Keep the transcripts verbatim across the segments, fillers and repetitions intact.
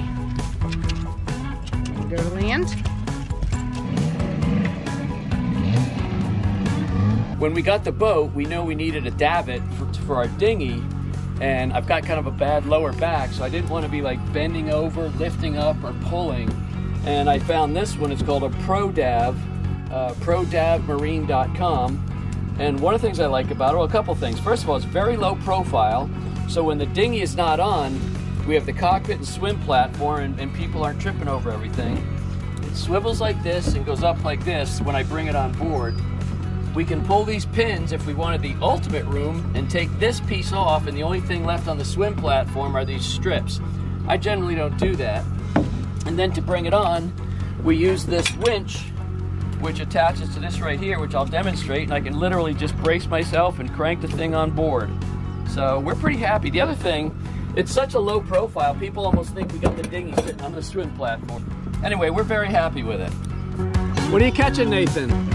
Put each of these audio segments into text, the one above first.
body. Go to land. When we got the boat, we know we needed a davit for, for our dinghy, and I've got kind of a bad lower back, so I didn't want to be like bending over, lifting up, or pulling. And I found this one. It's called a ProDav, uh, Pro Dav Marine dot com. And one of the things I like about it, well, a couple things. First of all, it's very low profile, so when the dinghy is not on, we have the cockpit and swim platform, and, and people aren't tripping over everything. It swivels like this and goes up like this when I bring it on board. We can pull these pins if we wanted the ultimate room and take this piece off, and the only thing left on the swim platform are these strips. I generally don't do that. And then to bring it on, we use this winch, which attaches to this right here, which I'll demonstrate, and I can literally just brace myself and crank the thing on board. So we're pretty happy. The other thing, it's such a low profile, people almost think we got the dinghy sitting on the swim platform. Anyway, we're very happy with it. What are you catching, Nathan?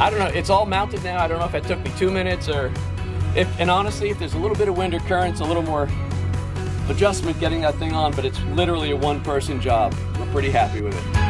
I don't know, it's all mounted now. I don't know if that took me two minutes or if, and honestly, if there's a little bit of wind or current, it's a little more adjustment getting that thing on, but it's literally a one person job. We're pretty happy with it.